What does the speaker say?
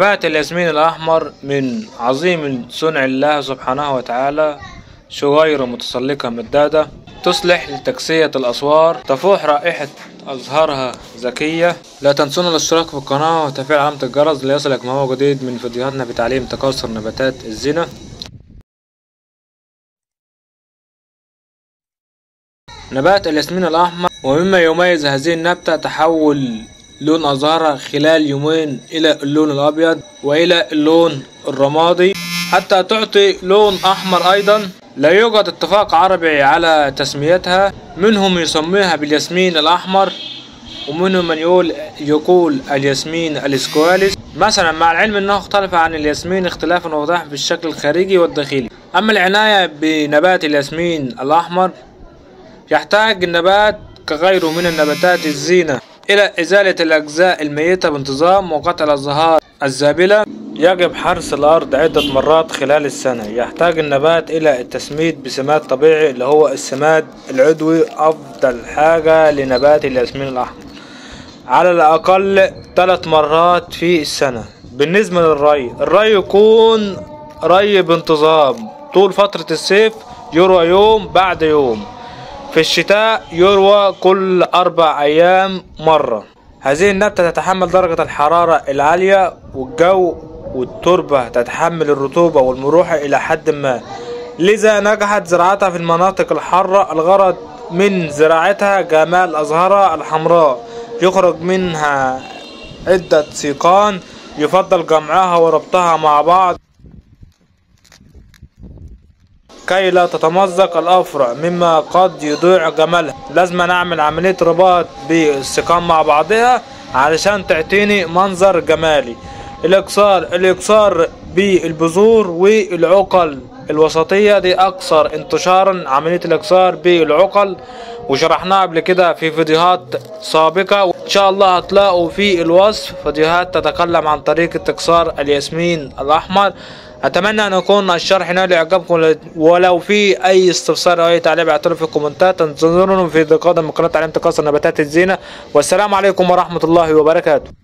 جماعة الياسمين الأحمر من عظيم صنع الله سبحانه وتعالى شجيرة متسلقة مدادة تصلح لتكسية الأسوار، تفوح رائحة أزهارها ذكية. لا تنسون الاشتراك في القناة وتفعيل علامة الجرس ليصلك ما هو جديد من فيديوهاتنا بتعليم تكاثر نباتات الزينة. نبات الياسمين الأحمر ومما يميز هذه النبتة تحول لون أزهارها خلال يومين إلى اللون الأبيض وإلى اللون الرمادي حتى تعطي لون أحمر أيضا. لا يوجد اتفاق عربي على تسميتها، منهم يسميها بالياسمين الأحمر ومنهم من يقول الياسمين الاسكوالس مثلا، مع العلم أنها مختلفة عن الياسمين اختلافا واضح في الشكل الخارجي والداخلي. أما العناية بنبات الياسمين الأحمر، يحتاج النبات كغيره من النباتات الزينة إلى إزالة الأجزاء الميتة بانتظام وقطع الأزهار الزابلة. يجب حرث الأرض عدة مرات خلال السنة. يحتاج النبات إلى التسميد بسماد طبيعي اللي هو السماد العضوي، أفضل حاجة لنبات الياسمين الأحمر، على الأقل 3 مرات في السنة. بالنسبة للري، يكون ري بانتظام طول فترة الصيف، يروى يوم بعد يوم. في الشتاء يروى كل 4 أيام مرة. هذه النبتة تتحمل درجة الحرارة العالية والجو والتربة تتحمل الرطوبة والمروحة إلى حد ما، لذا نجحت زراعتها في المناطق الحارة. الغرض من زراعتها جمال أزهارها الحمراء، يخرج منها عدة سيقان، يفضل جمعها وربطها مع بعض كي لا تتمزق الأفرع مما قد يضيع جمالها. لازم نعمل عملية رباط بالسيقان مع بعضها علشان تعطيني منظر جمالي. الإقصار بالبذور والعقل الوسطية دي أكثر انتشارا، عملية الإقصار بالعقل، وشرحناها قبل كده في فيديوهات سابقة، وإن شاء الله هتلاقوا في الوصف فيديوهات تتكلم عن طريقة إقصار الياسمين الأحمر. أتمنى أن يكون الشرح نال إعجابكم، ولو في أي استفسار أو أي تعليق اعتبروا في الكومنتات. انتظرونا في فيديو قادم من قناة تعليم تكاثر نباتات الزينة، والسلام عليكم ورحمة الله وبركاته.